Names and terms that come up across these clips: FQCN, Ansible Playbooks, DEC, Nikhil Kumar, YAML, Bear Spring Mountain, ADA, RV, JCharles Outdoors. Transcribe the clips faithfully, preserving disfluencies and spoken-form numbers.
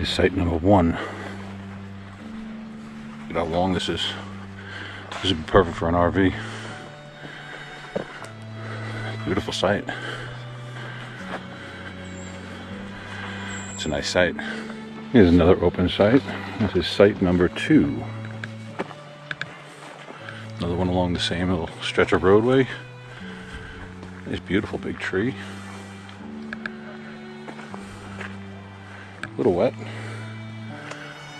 is site number one. Look how long this is. This would be perfect for an R V. Beautiful site. It's a nice site. Here's another open site. This is site number two. Another one along the same little stretch of roadway. This beautiful big tree. A little wet.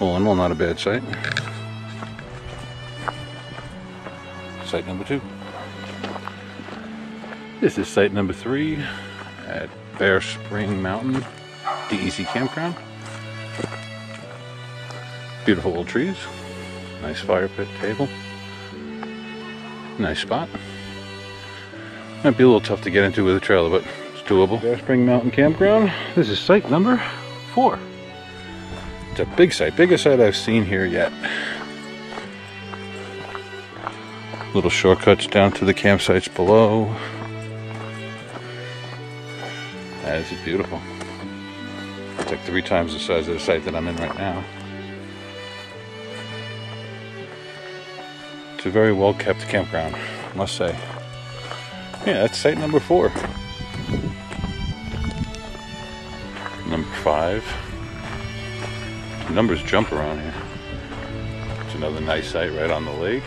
All in all, not a bad site. Site number two. This is site number three at Bear Spring Mountain, D E C Campground. Beautiful old trees, nice fire pit table, nice spot. Might be a little tough to get into with a trailer, but it's doable. Bear Spring Mountain Campground, this is site number four. It's a big site, biggest site I've seen here yet. Little shortcuts down to the campsites below. That is beautiful. It's like three times the size of the site that I'm in right now. It's a very well kept campground, I must say. Yeah, that's site number four. Number five. The numbers jump around here. It's another nice site right on the lake.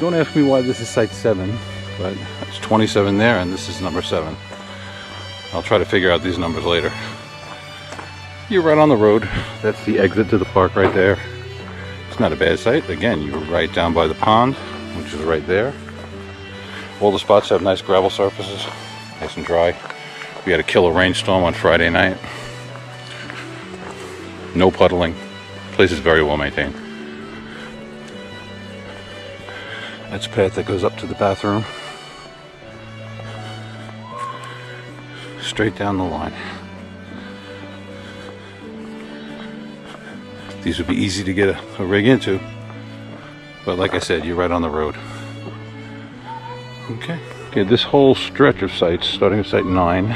Don't ask me why this is site seven, but it's twenty-seven there and this is number seven. I'll try to figure out these numbers later. You're right on the road. That's the exit to the park right there. It's not a bad site. Again, you're right down by the pond, which is right there. All the spots have nice gravel surfaces, nice and dry. We had a killer rainstorm on Friday night. No puddling. Place is very well maintained. That's a path that goes up to the bathroom. Straight down the line. These would be easy to get a, a rig into. But like I said, you're right on the road. Okay. Okay, this whole stretch of sites, starting at site nine,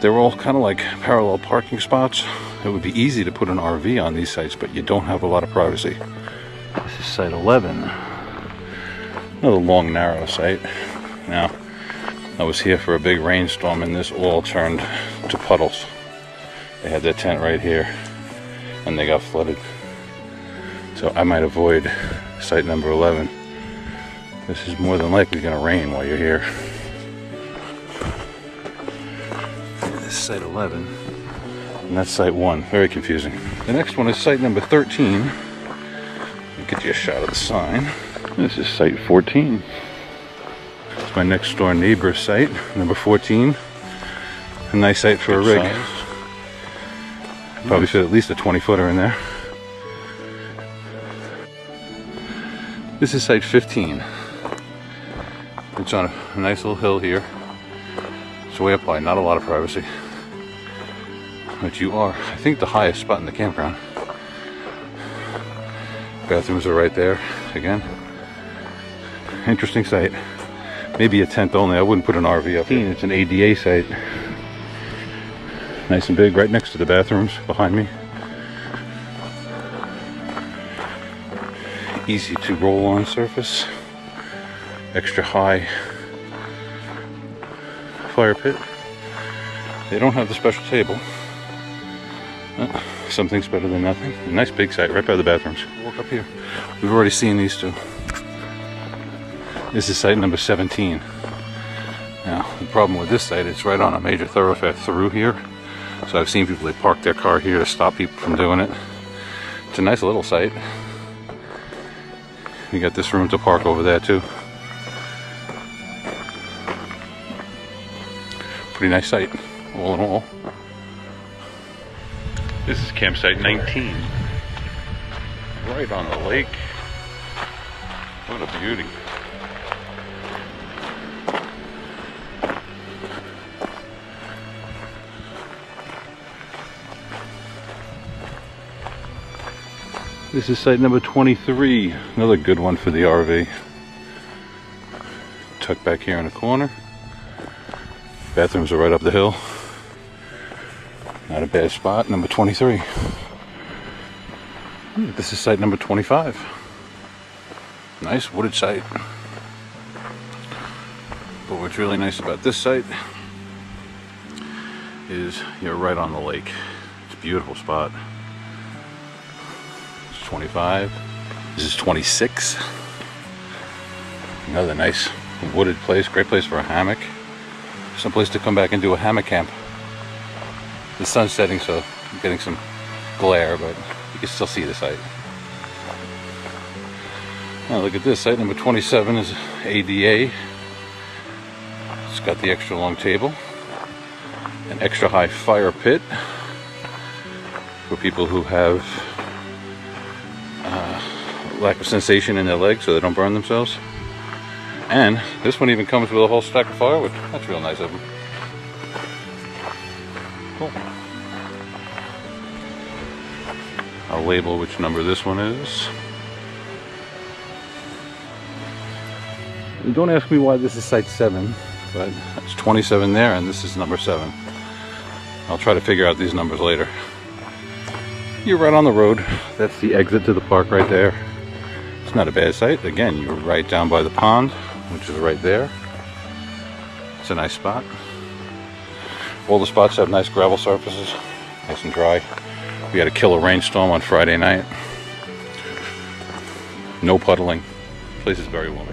they're all kind of like parallel parking spots. It would be easy to put an R V on these sites, but you don't have a lot of privacy. This is site eleven. Another long, narrow site. Now, I was here for a big rainstorm and this all turned to puddles. They had their tent right here and they got flooded. So I might avoid site number eleven. This is more than likely gonna rain while you're here. This is site eleven. And that's site one, very confusing. The next one is site number thirteen. Get you a shot of the sign. This is site fourteen. It's my next door neighbor's site, number fourteen. A nice site for good a rig. Size. Probably fit at least a twenty footer in there. This is site fifteen. It's on a nice little hill here. It's way up high, not a lot of privacy. But you are, I think, the highest spot in the campground. Bathrooms are right there again. Interesting site. Maybe a tent only. I wouldn't put an R V up here. It's an A D A site. Nice and big, right next to the bathrooms behind me. Easy to roll on surface. Extra high fire pit. They don't have the special table. Uh, something's better than nothing. A nice big site right by the bathrooms. Walk up here. We've already seen these two. This is site number seventeen. Now, the problem with this site, it's right on a major thoroughfare through here. So I've seen people, they park their car here to stop people from doing it. It's a nice little site. You got this room to park over there too. Pretty nice site, all in all. This is campsite nineteen, right on the lake. What What a beauty. This is site number twenty-three, another good one for the R V. Tucked back here in the corner. Bathrooms are right up the hill. Not a bad spot, number twenty-three. This is site number twenty-five. Nice wooded site. But what's really nice about this site is you're right on the lake. It's a beautiful spot. twenty-five. This is twenty-six. Another nice wooded place. Great place for a hammock. Some place to come back and do a hammock camp. The sun's setting, so I'm getting some glare, but you can still see the site. Now look at this. Site number twenty-seven is A D A. It's got the extra long table, an extra high fire pit for people who have lack of sensation in their legs so they don't burn themselves. And this one even comes with a whole stack of firewood. That's real nice of them. Cool. I'll label which number this one is. And don't ask me why this is site seven, but it's twenty-seven there and this is number seven. I'll try to figure out these numbers later. You're right on the road. That's the exit to the park right there. It's not a bad site. Again, you're right down by the pond, which is right there. It's a nice spot. All the spots have nice gravel surfaces, nice and dry. We had a killer rainstorm on Friday night. No puddling. The place is very warm.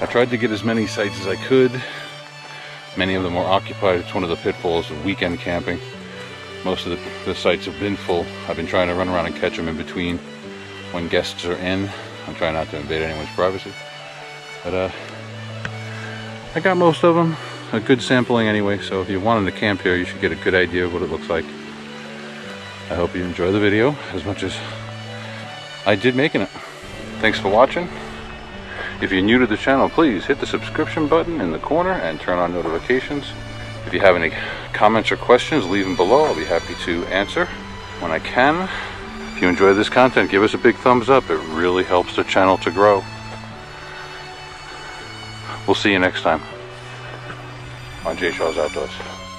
I tried to get as many sites as I could. Many of them were occupied. It's one of the pitfalls of weekend camping. Most of the, the sites have been full. I've been trying to run around and catch them in between when guests are in. I'm trying not to invade anyone's privacy. But uh, I got most of them. A good sampling anyway, so if you wanted to camp here, you should get a good idea of what it looks like. I hope you enjoy the video as much as I did making it. Thanks for watching. If you're new to the channel, please hit the subscription button in the corner and turn on notifications. If you have any comments or questions, leave them below. I'll be happy to answer when I can. If you enjoy this content, give us a big thumbs up. It really helps the channel to grow. We'll see you next time on JCharles Outdoors.